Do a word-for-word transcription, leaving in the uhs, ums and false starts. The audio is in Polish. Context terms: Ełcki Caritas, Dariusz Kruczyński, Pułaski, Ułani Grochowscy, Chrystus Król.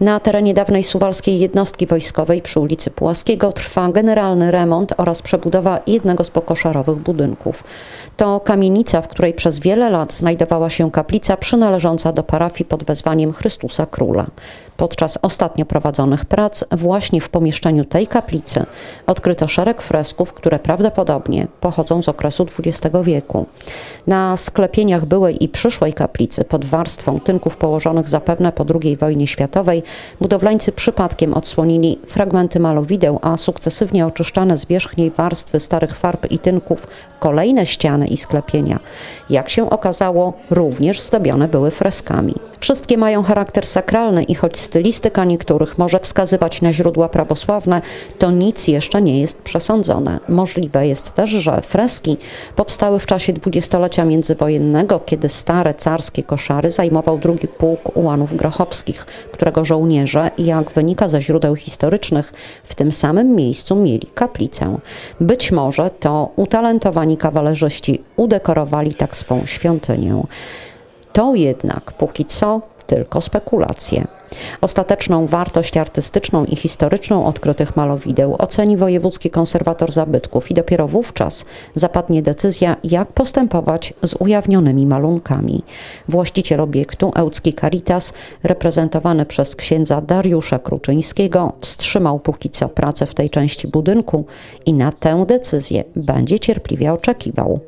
Na terenie dawnej Suwalskiej Jednostki Wojskowej przy ulicy Pułaskiego trwa generalny remont oraz przebudowa jednego z pokoszarowych budynków. To kamienica, w której przez wiele lat znajdowała się kaplica przynależąca do parafii pod wezwaniem Chrystusa Króla. Podczas ostatnio prowadzonych prac właśnie w pomieszczeniu tej kaplicy odkryto szereg fresków, które prawdopodobnie pochodzą z okresu dwudziestego wieku. Na sklepieniach byłej i przyszłej kaplicy pod warstwą tynków położonych zapewne po drugiej wojnie światowej budowlańcy przypadkiem odsłonili fragmenty malowideł, a sukcesywnie oczyszczane z wierzchniej warstwy starych farb i tynków kolejne ściany i sklepienia, jak się okazało, również zdobione były freskami. Wszystkie mają charakter sakralny i choć stylistyka niektórych może wskazywać na źródła prawosławne, to nic jeszcze nie jest przesądzone. Możliwe jest też, że freski powstały w czasie dwudziestolecia międzywojennego, kiedy stare carskie koszary zajmował drugi pułk Ułanów Grochowskich, którego żołnierze, jak wynika ze źródeł historycznych, w tym samym miejscu mieli kaplicę. Być może to utalentowani kawalerzyści udekorowali tak swą świątynię. To jednak póki co tylko spekulacje. Ostateczną wartość artystyczną i historyczną odkrytych malowideł oceni Wojewódzki Konserwator Zabytków i dopiero wówczas zapadnie decyzja, jak postępować z ujawnionymi malunkami. Właściciel obiektu, Ełcki Caritas, reprezentowany przez księdza Dariusza Kruczyńskiego, wstrzymał póki co pracę w tej części budynku i na tę decyzję będzie cierpliwie oczekiwał.